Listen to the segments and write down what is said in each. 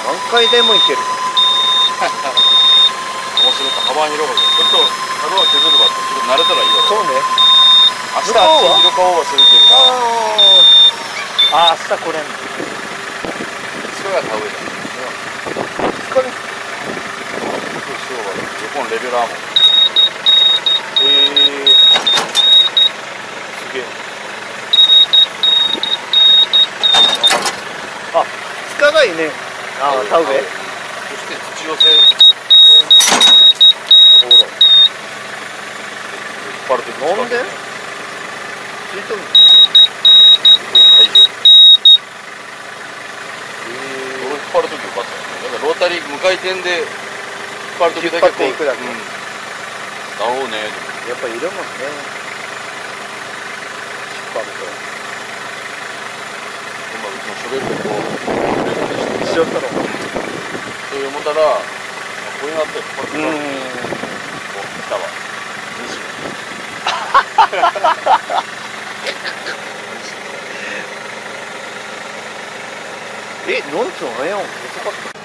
何回でもいける面白く幅広がる。ちょっと角は削るわってちょっと慣れたらいいわ。そうね、明日は色顔はするけど、ああ明日これねそれが田植えだね。疲れる横のレベルアーモン。すげえ。あ、つかないね。あ、田植え。そして土寄せ。ほら。引っ張るとなんで？ついてる。引っ張るときよかった。なんかロータリー向かい点で引っ張るときだけこう。だおうね。やっぱりいるもんね。引っ張ると。今うちのショベルでこう、ショベルでして、しちゃったの。そう思ったら、こういうのあって、これ、こう、来たわ。え、なんつうの、ええやん、遅かった。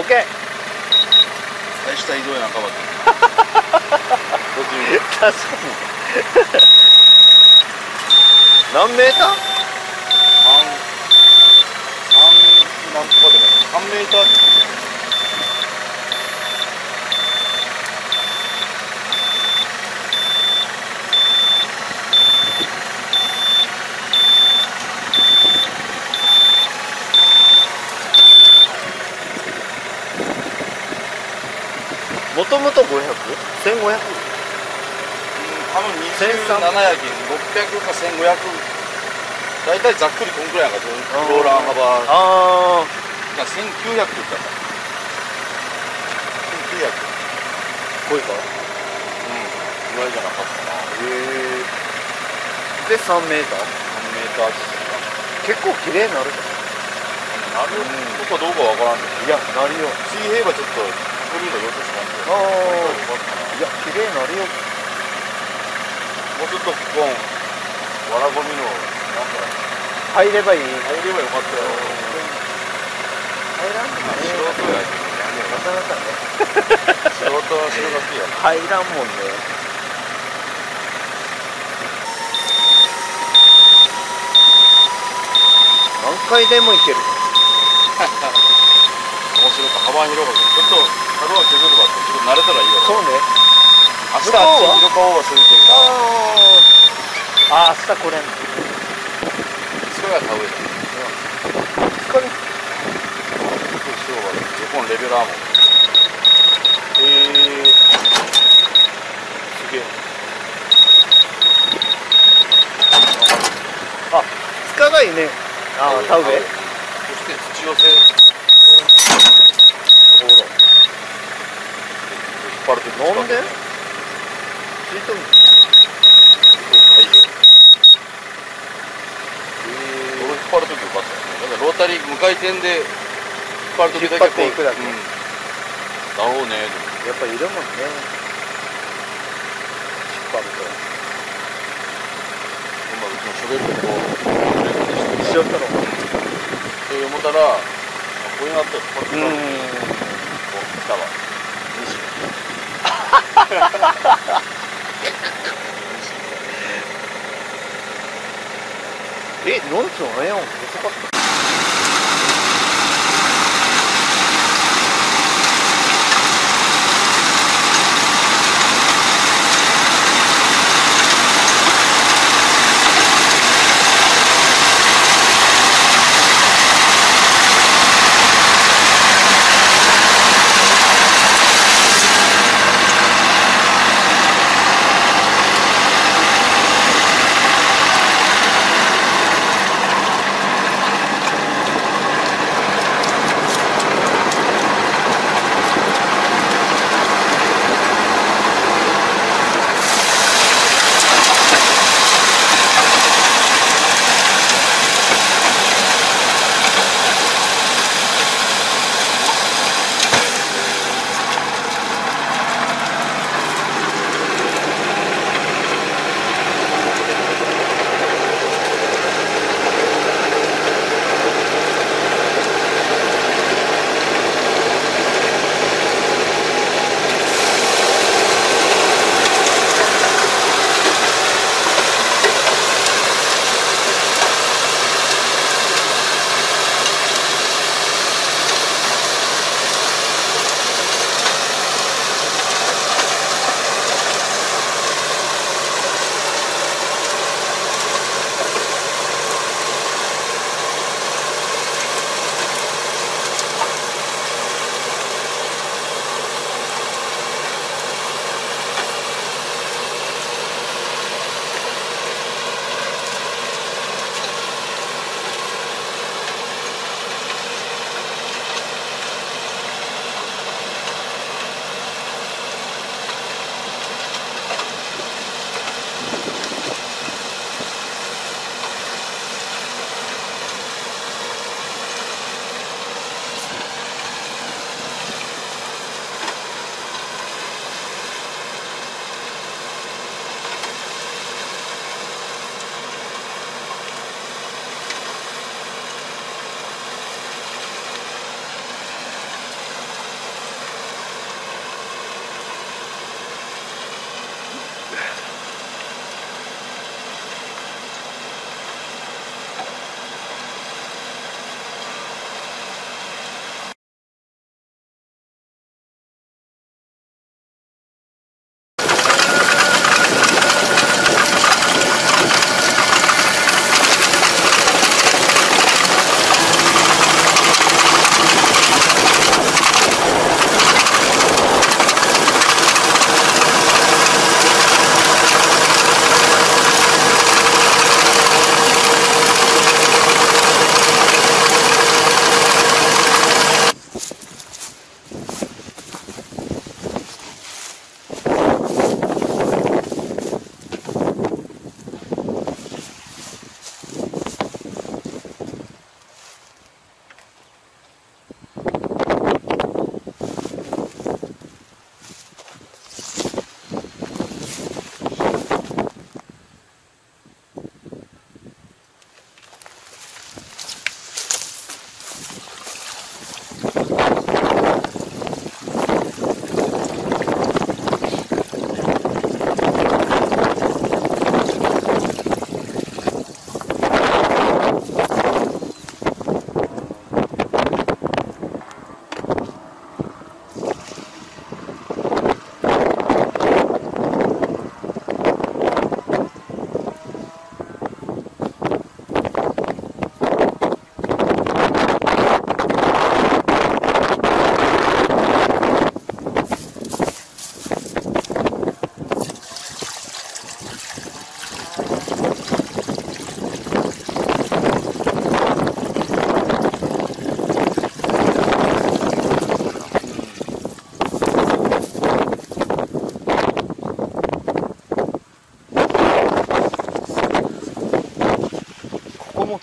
オッケー。大した移動やん、赤羽君。確かに。何メーター？なんとかで3メーター。もともと 500?1500? うん、多分2700、600か1500、大体ざっくりこんくらいやんか、ローラー幅、ああ、1900って言ったら、1900、こいか、うん、ぐらいじゃなかったな、へえ、で、3メーターです、結構きれいになるじゃん、なるとかどうかわからんけど、いや、なるよ、水平はちょっと。ああ、いや、綺麗になるよ。もうちょっとここ、わらごみの、なんか、入ればよかったよ。入らんのかね。素人やね。なかなかね。素人は素人が好きやね。入らんもんね。何回でもいける。面白く幅広がる。ちょっと。角は削るわって、ちょっと慣れたらいいわ。そうね。明日は広川をするっていうか。ああ、明日これ。それは倒れた。疲れ。今日は日本レベルアーモン。すげえ。あ、つかないね。ああ、田植え。そして土寄せ。ほら。なんで？引っ張るときよかった。ロータリー無回転で引っ張るときだけこう。引っ張っていくだけ。だろうね。やっぱいるもんね。引っ張ると。今うちのショベルでこう。しちゃったの。そう思ったら、こういうのあったら引っ張っていく。来たわ。え、なんつうの、ええ、遅かった。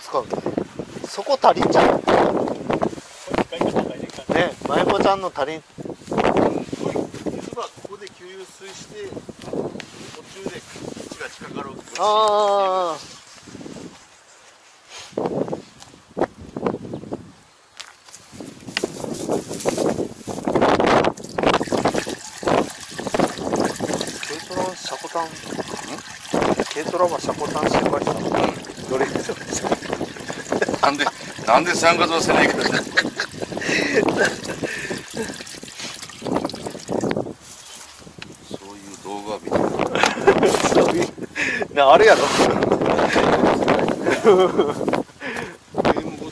使うね。そこ足りんじゃん。ね、まゆこちゃんの足りん。実はここで給水して途中で位置が近かろうと。ああ。なんで参加させないか。そういう動画見て。なあれやろ。も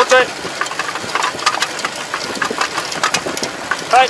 うちょい。はい。